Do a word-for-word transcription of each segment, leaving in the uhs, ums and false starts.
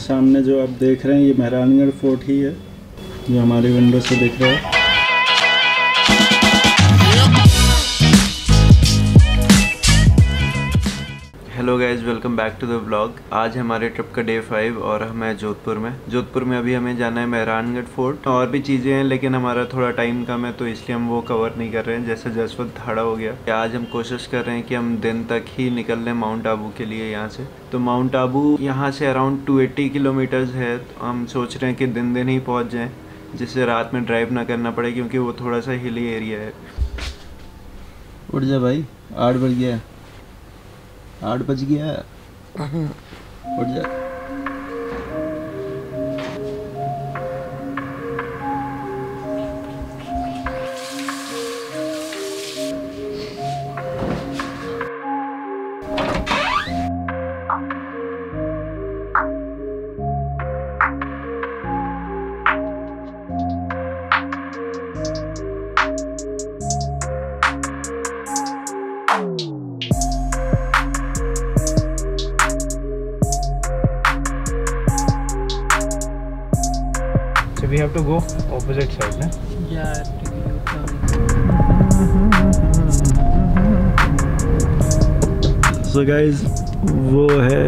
सामने जो आप देख रहे हैं ये मेहरानगढ़ फोर्ट ही है जो हमारी विंडो से दिख रहा है। Hello guys, welcome back to the vlog. आज हमारे ट्रिप का डे फाइव और हम हैं जोधपुर में। जोधपुर में अभी हमें जाना है मेहरानगढ़ फोर्ट, और भी चीज़ें हैं लेकिन हमारा थोड़ा टाइम कम है तो इसलिए हम वो कवर नहीं कर रहे हैं। जैसे जसवर थाड़ा हो गया, आज हम कोशिश कर रहे हैं कि हम दिन तक ही निकल लें माउंट आबू के लिए यहाँ से। तो माउंट आबू यहाँ से अराउंड टू एट्टी किलोमीटर्स है, तो हम सोच रहे हैं कि दिन दिन ही पहुँच जाएँ, जिससे रात में ड्राइव ना करना पड़े क्योंकि वो थोड़ा सा हिली एरिया है। उठ जा भाई, आठ बज गया, आठ बज गया, उठ जा। We have to go opposite side, na? Yeah, to go down. So guys, वो है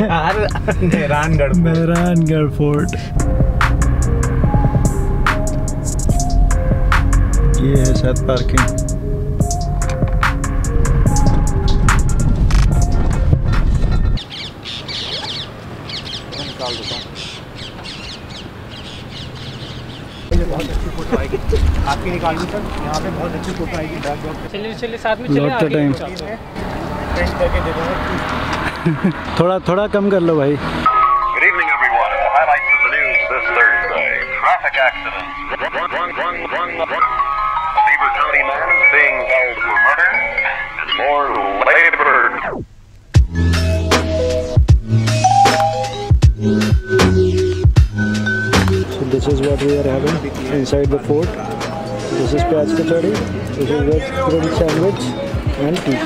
यार मेहरानगढ़ मेहरानगढ़ फोर्ट। ये है शायद पार्किंग। आपकी निकाल दी सर, यहाँ पे बहुत अच्छी फोटो आएगी। चलिए चलिए साथ में चलिए, आगे टाइम फ्रेंड्स करके दे दो। थोड़ा थोड़ा कम कर लो भाई। Good evening everyone, highlights of the news this Thursday. Traffic accident, Beaver County man is being held for murder and more later। This is what we are having inside the fort. This is pyaz kachori, this is veg grilled sandwich and tea.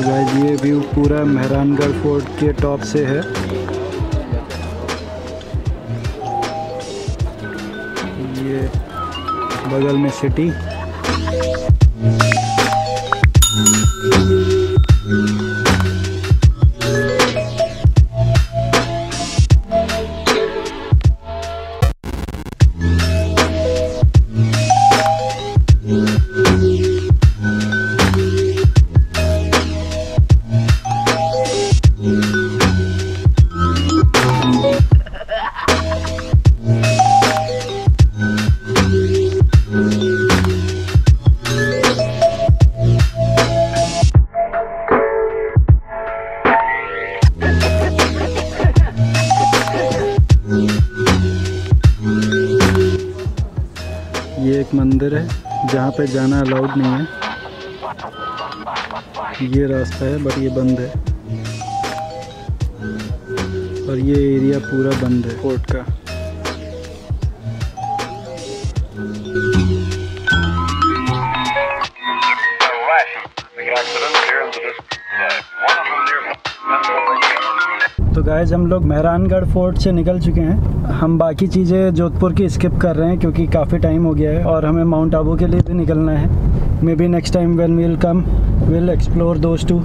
तो guys ये view पूरा Mehrangarh fort के top से है। ये बगल में city. ये एक मंदिर है जहाँ पे जाना अलाउड नहीं है। ये रास्ता है बट ये बंद है और ये एरिया पूरा बंद है फोर्ट का। तो गाइस हम लोग मेहरानगढ़ फोर्ट से निकल चुके हैं। हम बाकी चीज़ें जोधपुर की स्किप कर रहे हैं क्योंकि काफ़ी टाइम हो गया है और हमें माउंट आबू के लिए भी निकलना है। Maybe next time when we will come will explore those too.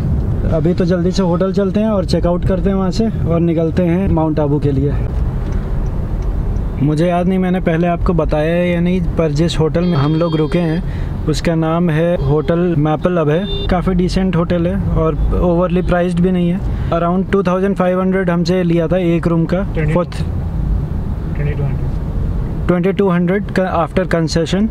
अभी तो जल्दी से होटल चलते हैं और चेकआउट करते हैं वहाँ से और निकलते हैं माउंट आबू के लिए। मुझे याद नहीं मैंने पहले आपको बताया है या नहीं, पर जिस होटल में हम लोग रुके हैं उसका नाम है होटल मैपल। अब है काफ़ी डिसेंट होटल है और ओवरली प्राइस्ड भी नहीं है। Around two thousand five hundred हमसे लिया था एक रूम का, फोर्थ ट्वेंटी टू हंड्रेड का आफ्टर कंसेशन।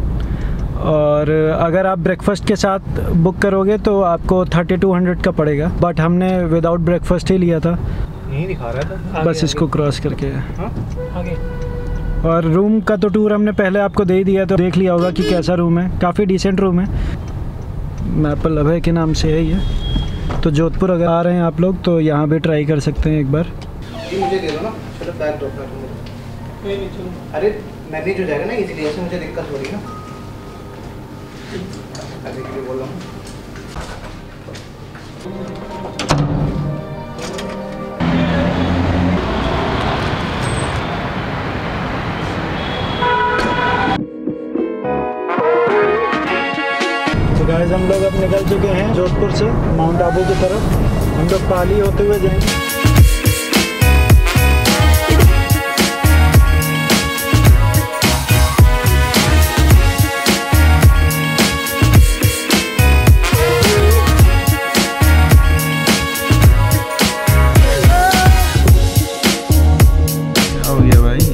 और अगर आप ब्रेकफास्ट के साथ बुक करोगे तो आपको थर्टी टू हंड्रेड का पड़ेगा, बट हमने विदाउट ब्रेकफास्ट ही लिया था। नहीं दिखा रहा था बस इसको क्रॉस करके हा? आगे। और रूम का तो टूर हमने पहले आपको दे ही दिया तो देख लिया होगा कि कैसा रूम है। काफ़ी डिसेंट रूम है। मैपल अभय के नाम से है ये। तो जोधपुर अगर आ रहे हैं आप लोग तो यहाँ भी ट्राई कर सकते हैं एक बार। मुझे दे दो ना, चलो बैग ड्रॉप कर दो। नहीं नहीं, अरे मैनेज हो जाएगा ना इजीली, ऐसे मुझे दिक्कत हो रही है ना, अभी के लिए बोल रहा हूँ। हम लोग अब निकल चुके हैं जोधपुर से माउंट आबू की तरफ। हम लोग पाली होते हुए जाएंगे। हो गया भाई।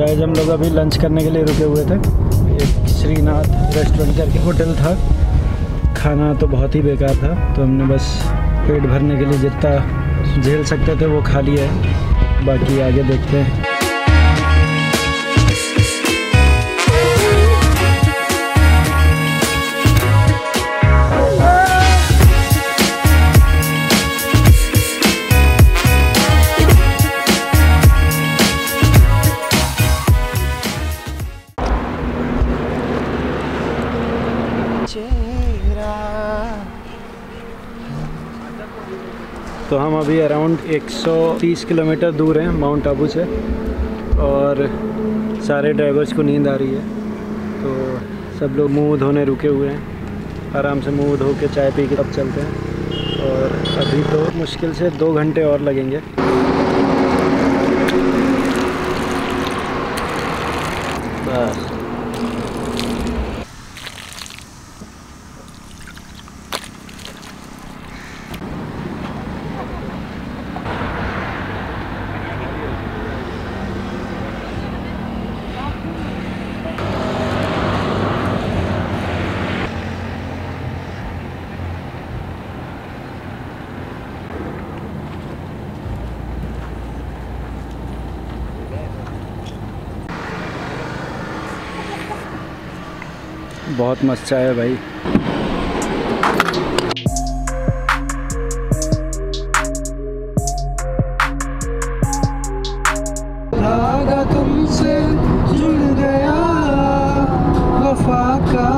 गाइस हम लोग अभी लंच करने के लिए रुके हुए थे। एक श्रीनाथ रेस्टोरेंट करके होटल था। खाना तो बहुत ही बेकार था तो हमने बस पेट भरने के लिए जितना झेल सकते थे वो खा लिया है। बाकी आगे देखते हैं। तो हम अभी अराउंड एक सौ तीस किलोमीटर दूर हैं माउंट आबू से और सारे ड्राइवर्स को नींद आ रही है तो सब लोग मुँह धोने रुके हुए हैं। आराम से मुँह धो के चाय पी के तब चलते हैं। और अभी तो मुश्किल से दो घंटे और लगेंगे। बस बहुत मस्त चाय है भाई। धागा तुमसे जुड़ गया वफा का,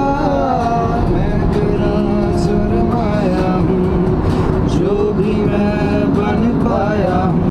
मैं तेरा सरमाया हूँ, जो भी मैं बन पाया हूँ।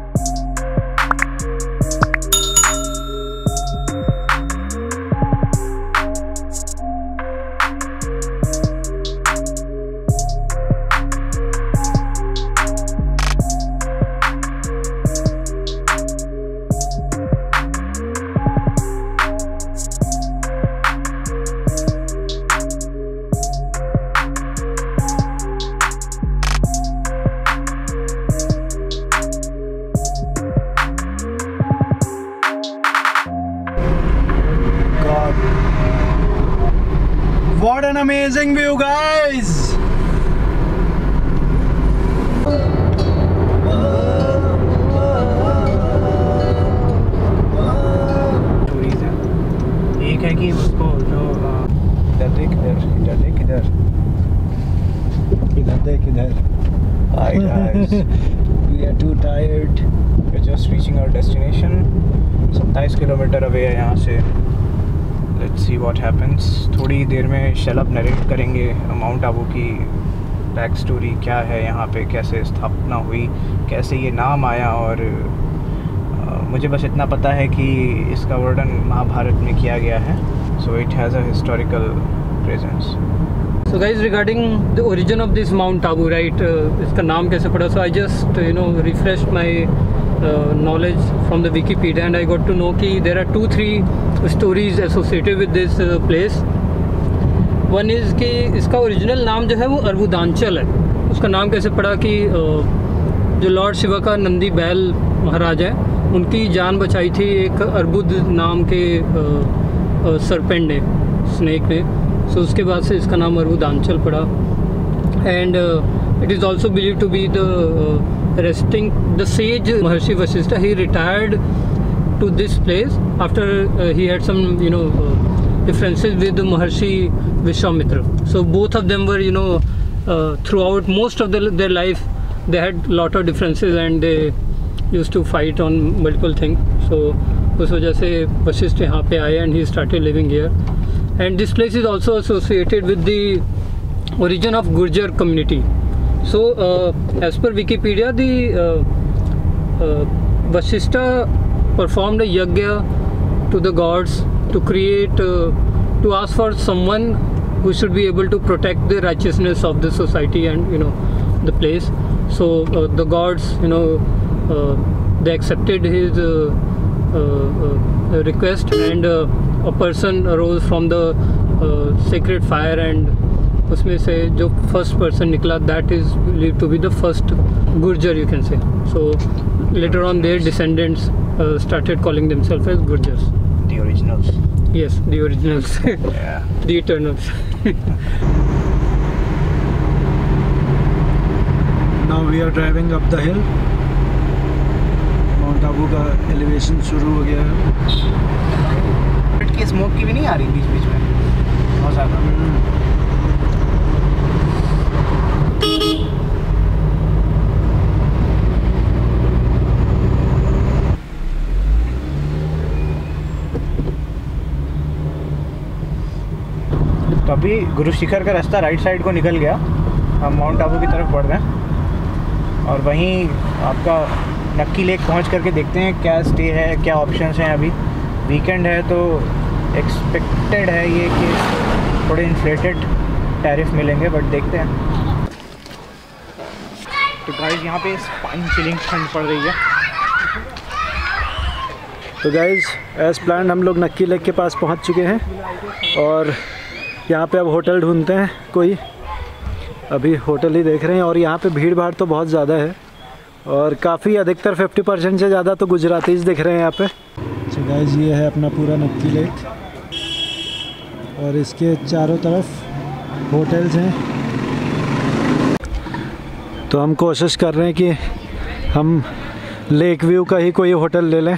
What an amazing view, guys! एक है कि उसको जो इधर देख, इधर इधर देख, इधर इधर देख, इधर। Hi guys, we are too tired. We're just reaching our destination. सत्ताईस किलोमीटर अवे है यहाँ से। Let's see what happens. थोड़ी देर में शलभ नरेट करेंगे माउंट आबू की बैक स्टोरी क्या है, यहाँ पे कैसे स्थापना हुई, कैसे ये नाम आया। और आ, मुझे बस इतना पता है कि इसका वर्णन महाभारत में किया गया है, so it has a historical presence. So guys, regarding the origin of this Mount Abu, right, इसका नाम कैसे पड़ा, so I just you know refresh my knowledge from the Wikipedia and I got to know कि there are two three stories associated with this place. One is कि इसका original नाम जो है वो अर्बुदांचल है। उसका नाम कैसे पड़ा कि जो लॉर्ड शिवा का नंदी बैल महाराज है, उनकी जान बचाई थी एक अर्बुद नाम के सरपेंट ने, स्नेक ने। सो उसके बाद से इसका नाम अर्बुदांचल पड़ा। And it is also believe to be the resting the sage Maharshi Vashishtha. He retired to this place after uh, he had some you know uh, differences with Maharshi Vishwamitra. So both of them were you know uh, throughout most of the, their life they had lot of differences and they used to fight on multiple things. So us wajah se Vashishth yahan pe aaye and he started living here. And this place is also associated with the origin of Gurjar community. So uh, as per Wikipedia, the uh, uh, Vashishta performed a yagya to the gods to create uh, to ask for someone who should be able to protect the righteousness of the society and you know the place. So uh, the gods you know uh, they accepted his uh, uh, uh, request and uh, a person arose from the uh, sacred fire and उसमें से जो first person निकला, that is believed to be the first Gurjar you can say. So later on their descendants Uh, started calling themselves as Gurjars, the originals. Yes, the originals. Yeah. The eternals. Now we are driving up the hill. Mount Abu का elevation शुरू हो गया है। But की smoke की भी नहीं आ रही बीच बीच में, बहुत ज़्यादा। अभी गुरु शिखर का रास्ता राइट साइड को निकल गया, हम माउंट आबू की तरफ बढ़ रहे हैं और वहीं आपका नक्की लेक पहुंच करके देखते हैं क्या स्टे है, क्या ऑप्शंस हैं। अभी वीकेंड है तो एक्सपेक्टेड है ये कि थोड़े इन्फ्लेटेड टैरिफ मिलेंगे, बट देखते हैं। तो गाइस, यहाँ पे स्पाइन चिलिंग ठंड पड़ रही है। तो गाइस, एज प्लान हम लोग नक्की लेक के पास पहुँच चुके हैं और यहाँ पे अब होटल ढूंढते हैं कोई। अभी होटल ही देख रहे हैं और यहाँ पे भीड़ भाड़ तो बहुत ज़्यादा है और काफ़ी अधिकतर फिफ्टी परसेंट से ज़्यादा तो गुजरातीज दिख रहे हैं यहाँ पे। सो गाइस, ये है अपना पूरा नक्की लेक और इसके चारों तरफ होटल्स हैं। तो हम कोशिश कर रहे हैं कि हम लेक व्यू का ही कोई होटल ले लें,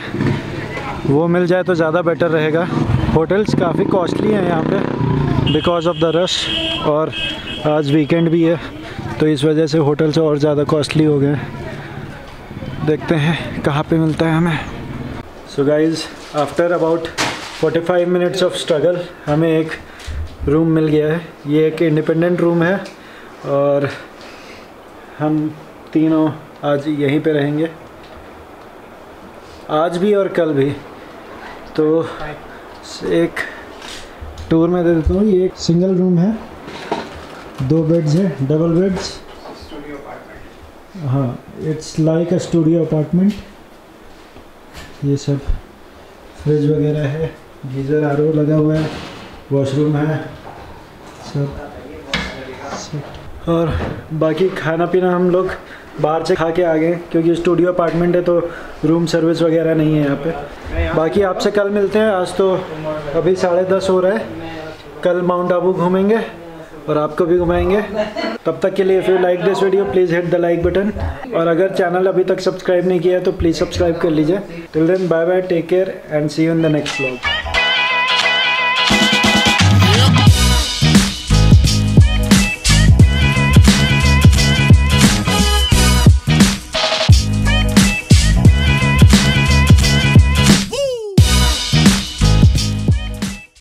वो मिल जाए तो ज़्यादा बेटर रहेगा। होटल्स काफ़ी कॉस्टली हैं यहाँ पर बिकॉज ऑफ द रश, और आज वीकेंड भी है तो इस वजह से होटल्स और ज़्यादा कॉस्टली हो गए। देखते हैं कहाँ पे मिलता है हमें। So guys after about forty five minutes of struggle हमें एक रूम मिल गया है। ये एक इंडिपेंडेंट रूम है और हम तीनों आज यहीं पे रहेंगे, आज भी और कल भी। तो एक टूर में दे देता हूँ। ये एक सिंगल रूम है, दो बेड्स हैं, डबल बेड्स। स्टूडियो अपार्टमेंट, हाँ, it's like a studio apartment. ये सब फ्रिज वगैरह है, गीजर आर ओ लगा हुआ है, वॉशरूम है, सब। और बाकी खाना पीना हम लोग बाहर से खा के आ गए क्योंकि स्टूडियो अपार्टमेंट है तो रूम सर्विस वगैरह नहीं है यहाँ पे। बाकी आपसे कल मिलते हैं। आज तो अभी साढ़े दस हो रहा है, कल माउंट आबू घूमेंगे और आपको भी घुमाएंगे। तब तक के लिए if you like this video please hit the like button, और अगर चैनल अभी तक सब्सक्राइब नहीं किया है तो प्लीज़ सब्सक्राइब कर लीजिए। Till then bye bye, take care and see you in the next vlog.